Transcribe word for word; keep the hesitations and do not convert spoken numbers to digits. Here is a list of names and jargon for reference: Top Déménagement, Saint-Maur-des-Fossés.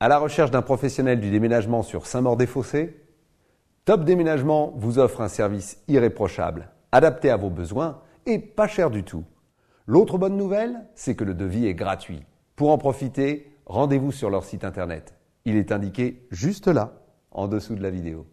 À la recherche d'un professionnel du déménagement sur Saint-Maur-des-Fossés, Top Déménagement vous offre un service irréprochable, adapté à vos besoins et pas cher du tout. L'autre bonne nouvelle, c'est que le devis est gratuit. Pour en profiter, rendez-vous sur leur site internet. Il est indiqué juste là, en dessous de la vidéo.